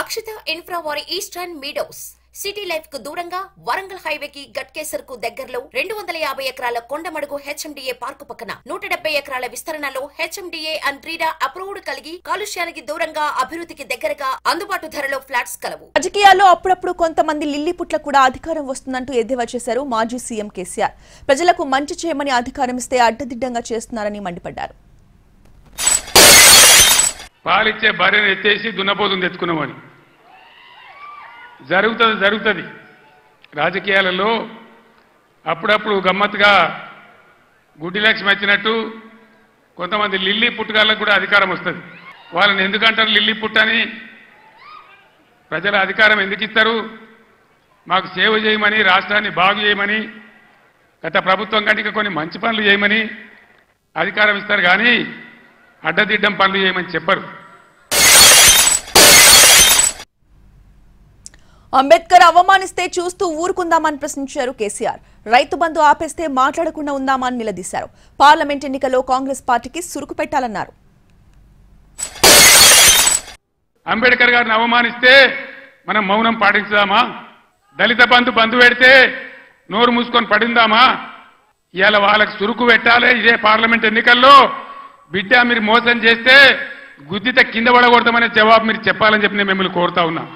Akshata Infra వారి Eastern Meadows city life కు దూరంగా వరంగల్ హైవేకి గట్కేసర్ కు దగ్గరలో 250 ఎకరాల కొండమడుగు హెచ్ఎండిఏ పార్కు పక్కన 170 ఎకరాల విస్తరణలో హెచ్ఎండిఏ అండ్ రీడా అప్రూవ్డ్ కలిగి కాలుష్యానికి దూరంగా అభివృద్ధికి దగ్గరగా అందుబాటు ధరలో ఫ్లాట్స్ కలవు. రాజకీయాల్లో అప్పుడప్పుడు కొంతమంది లిల్లీపుట్ల కూడా అధికారం వస్తుందంటూ ఎద్దేవా చేశారు మాజీ సీఎం కేసీఆర్. ప్రజలకు మంచి చేయమని అధికారం ఇస్తే అడ్డదిడ్డంగా చేస్తున్నారని మండిపడ్డారు. పాలిచ్చే భార్యను ఎత్తేసి దున్నపోతుంది ఎత్తుకున్నామని జరుగుతుంది. రాజకీయాలలో అప్పుడప్పుడు గమ్మత్తుగా గుడ్డి లక్ష్యం వచ్చినట్టు కొంతమంది లిల్లీ పుట్టుగాళ్ళకు కూడా అధికారం వస్తుంది. వాళ్ళని ఎందుకంటారు లిల్లీ పుట్టని? ప్రజల అధికారం ఎందుకు ఇస్తారు? మాకు సేవ చేయమని, రాష్ట్రాన్ని బాగు చేయమని, గత ప్రభుత్వం కంటే కొన్ని మంచి పనులు చేయమని అధికారం ఇస్తారు కానీ అడ్డదిడ్డం పనులు చేయమని చెప్పరు. అంబేద్కర్ అవమానిస్తే చూస్తూ ఊరుకుందామని ప్రశ్నించారు కేసీఆర్. రైతు బంధు ఆపేస్తే మాట్లాడకుండా ఉందామని నిలదీశారు. పార్లమెంట్ ఎన్నికల్లో కాంగ్రెస్ పార్టీకి సురుకు పెట్టాలన్నారు. అంబేద్కర్ గారిని అవమానిస్తే మనం మౌనం పాటించుదామా? దళిత బంధు పెడితే నోరు మూసుకొని పడిందామా? ఇవాళ వాళ్ళకి సురుకు పెట్టాలి. ఇదే పార్లమెంట్ ఎన్నికల్లో బిడ్డ మీరు మోసం చేస్తే గుద్దిత కింద పడకూడదామనే జవాబు మీరు చెప్పాలని చెప్పి నేను మిమ్మల్ని కోరుతా ఉన్నా.